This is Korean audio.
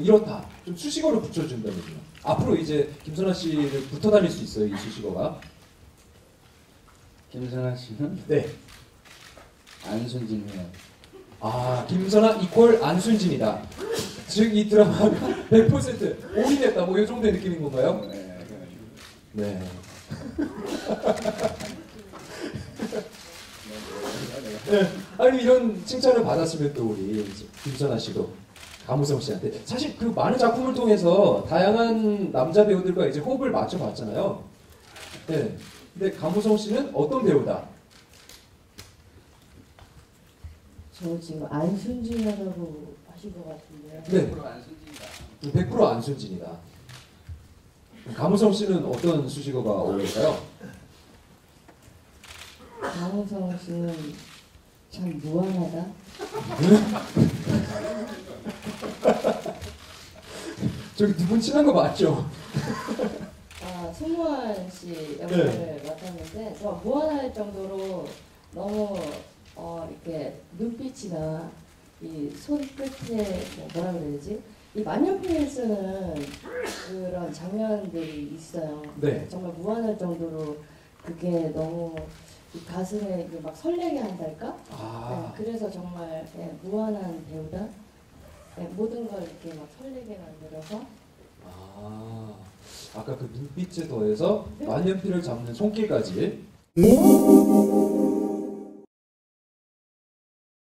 이렇다. 좀 수식어를 붙여준다면서요. 앞으로 이제 김선아 씨를 붙어 다닐 수 있어요, 이 수식어가. 김선아 씨는? 네. 안순진이에요. 아, 김선아 이퀄 안순진이다. 즉 이 드라마가 100% 올인했다, 뭐 이 정도의 느낌인 건가요? 네. 네. 네. 아니 이런 칭찬을 받았으면 또 우리 김선아 씨도 감우성 씨한테 사실 그 많은 작품을 통해서 다양한 남자 배우들과 이제 호흡을 맞춰봤잖아요. 네. 근데 감우성 씨는 어떤 배우다? 저 지금 안순진이라고 하신 것 같은데요. 네. 100% 안순진이다. 100% 안순진이다. 감우성 씨는 어떤 수식어가 어울릴까요? 감우성 씨는 참 무한하다. 저기 두 분 친한 거 맞죠? 아, 송무한 씨 역할을 네. 맡았는데 정말 무한할 정도로 너무 이렇게 눈빛이나 이 손끝에 뭐라 그래야 되지? 이 만년필을 쓰는 그런 장면들이 있어요. 네. 정말 무한할 정도로 그게 너무 이 가슴에 막 설레게 한달까? 아. 네, 그래서 정말 네, 무한한 배우다. 네, 모든 걸 이렇게 막 설레게 만들어서. 아, 아까 그 눈빛에 더해서 만년필을 잡는 손길까지.